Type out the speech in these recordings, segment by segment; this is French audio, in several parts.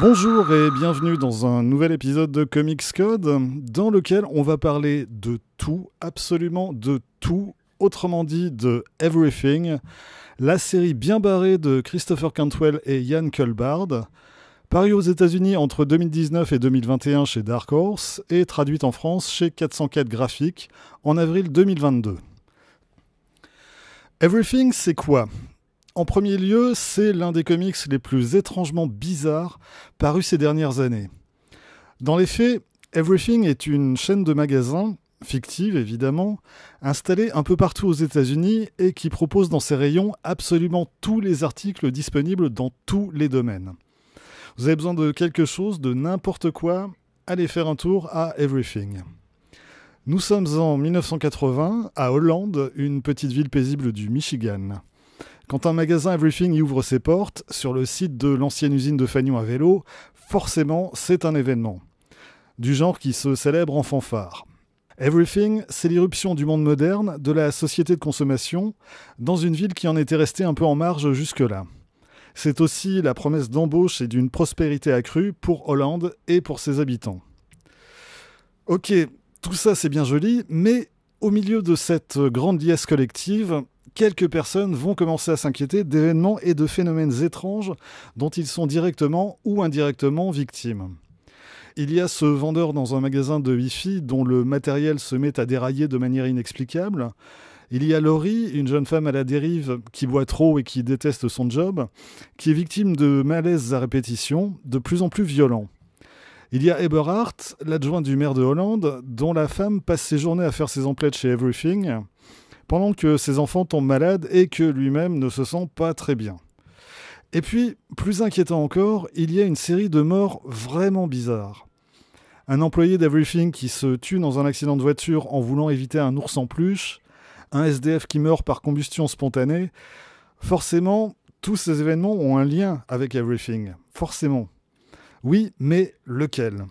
Bonjour et bienvenue dans un nouvel épisode de Comics Code dans lequel on va parler de tout, absolument de tout, autrement dit de Everything, la série bien barrée de Christopher Cantwell et I.N.J. Culbard, parue aux États-Unis entre 2019 et 2021 chez Dark Horse et traduite en France chez 404 Graphic en avril 2022. Everything, c'est quoi ? En premier lieu, c'est l'un des comics les plus étrangement bizarres parus ces dernières années. Dans les faits, Everything est une chaîne de magasins, fictive évidemment, installée un peu partout aux États-Unis et qui propose dans ses rayons absolument tous les articles disponibles dans tous les domaines. Vous avez besoin de quelque chose, de n'importe quoi, allez faire un tour à Everything. Nous sommes en 1980, à Holland, une petite ville paisible du Michigan. Quand un magasin Everything y ouvre ses portes, sur le site de l'ancienne usine de Fagnon à vélo, forcément c'est un événement. Du genre qui se célèbre en fanfare. Everything, c'est l'irruption du monde moderne, de la société de consommation, dans une ville qui en était restée un peu en marge jusque-là. C'est aussi la promesse d'embauche et d'une prospérité accrue pour Hollande et pour ses habitants. Ok, tout ça c'est bien joli, mais au milieu de cette grande liesse collective, quelques personnes vont commencer à s'inquiéter d'événements et de phénomènes étranges dont ils sont directement ou indirectement victimes. Il y a ce vendeur dans un magasin de Wi-Fi dont le matériel se met à dérailler de manière inexplicable. Il y a Laurie, une jeune femme à la dérive qui boit trop et qui déteste son job, qui est victime de malaises à répétition, de plus en plus violents. Il y a Eberhardt, l'adjoint du maire de Hollande, dont la femme passe ses journées à faire ses emplettes chez Everything, pendant que ses enfants tombent malades et que lui-même ne se sent pas très bien. Et puis, plus inquiétant encore, il y a une série de morts vraiment bizarres. Un employé d'Everything qui se tue dans un accident de voiture en voulant éviter un ours en peluche, un SDF qui meurt par combustion spontanée. Forcément, tous ces événements ont un lien avec Everything. Forcément. Oui, mais lequel ?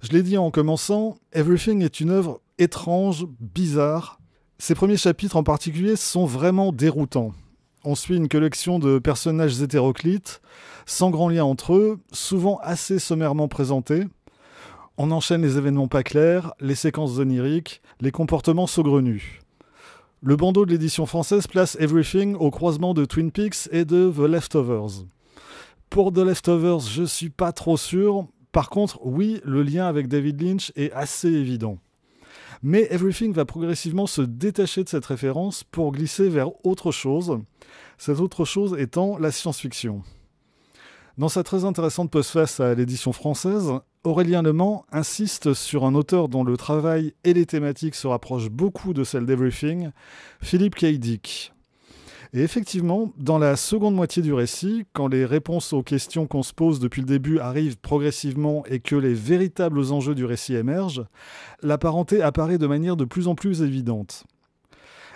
Je l'ai dit en commençant, Everything est une œuvre étrange, bizarre. Ses premiers chapitres en particulier sont vraiment déroutants. On suit une collection de personnages hétéroclites, sans grand lien entre eux, souvent assez sommairement présentés. On enchaîne les événements pas clairs, les séquences oniriques, les comportements saugrenus. Le bandeau de l'édition française place Everything au croisement de Twin Peaks et de The Leftovers. Pour The Leftovers, je suis pas trop sûr. Par contre, oui, le lien avec David Lynch est assez évident. Mais Everything va progressivement se détacher de cette référence pour glisser vers autre chose, cette autre chose étant la science-fiction. Dans sa très intéressante postface à l'édition française, Aurélien Leman insiste sur un auteur dont le travail et les thématiques se rapprochent beaucoup de celle d'Everything, Philip K. Dick. Et effectivement, dans la seconde moitié du récit, quand les réponses aux questions qu'on se pose depuis le début arrivent progressivement et que les véritables enjeux du récit émergent, la parenté apparaît de manière de plus en plus évidente.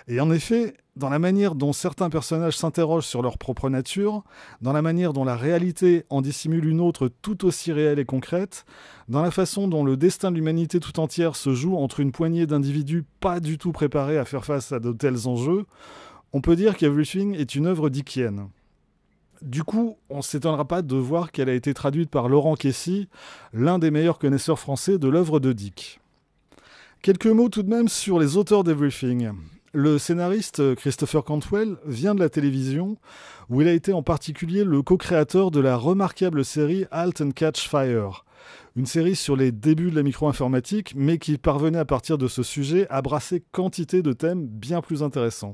Et en effet, dans la manière dont certains personnages s'interrogent sur leur propre nature, dans la manière dont la réalité en dissimule une autre tout aussi réelle et concrète, dans la façon dont le destin de l'humanité tout entière se joue entre une poignée d'individus pas du tout préparés à faire face à de tels enjeux, on peut dire qu'Everything est une œuvre dickienne. Du coup, on ne s'étonnera pas de voir qu'elle a été traduite par Laurent Queyssi, l'un des meilleurs connaisseurs français de l'œuvre de Dick. Quelques mots tout de même sur les auteurs d'Everything. Le scénariste Christopher Cantwell vient de la télévision, où il a été en particulier le co-créateur de la remarquable série Halt and Catch Fire, une série sur les débuts de la micro-informatique, mais qui parvenait à partir de ce sujet à brasser quantité de thèmes bien plus intéressants.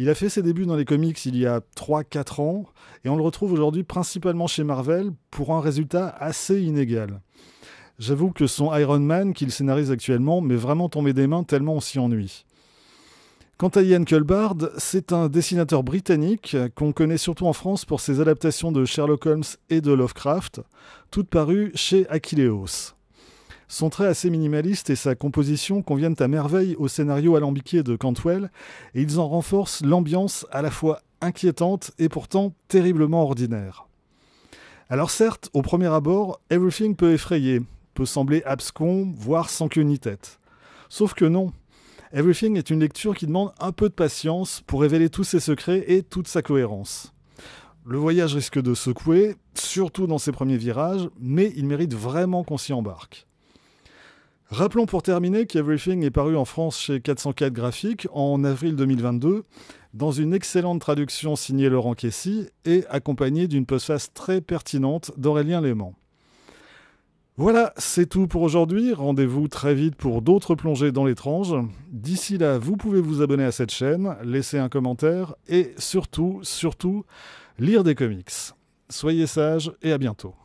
Il a fait ses débuts dans les comics il y a 3-4 ans, et on le retrouve aujourd'hui principalement chez Marvel, pour un résultat assez inégal. J'avoue que son Iron Man, qu'il scénarise actuellement, m'est vraiment tombé des mains tellement on s'y ennuie. Quant à I.N.J. Culbard, c'est un dessinateur britannique qu'on connaît surtout en France pour ses adaptations de Sherlock Holmes et de Lovecraft, toutes parues chez Akileos. Son trait assez minimaliste et sa composition conviennent à merveille au scénario alambiqué de Cantwell et ils en renforcent l'ambiance à la fois inquiétante et pourtant terriblement ordinaire. Alors certes, au premier abord, Everything peut effrayer, peut sembler abscon, voire sans queue ni tête. Sauf que non, Everything est une lecture qui demande un peu de patience pour révéler tous ses secrets et toute sa cohérence. Le voyage risque de secouer, surtout dans ses premiers virages, mais il mérite vraiment qu'on s'y embarque. Rappelons pour terminer qu'Everything est paru en France chez 404 Graphic en avril 2022, dans une excellente traduction signée Laurent Queyssi et accompagnée d'une postface très pertinente d'Aurélien Leman. Voilà, c'est tout pour aujourd'hui. Rendez-vous très vite pour d'autres plongées dans l'étrange. D'ici là, vous pouvez vous abonner à cette chaîne, laisser un commentaire et surtout, surtout, lire des comics. Soyez sages et à bientôt.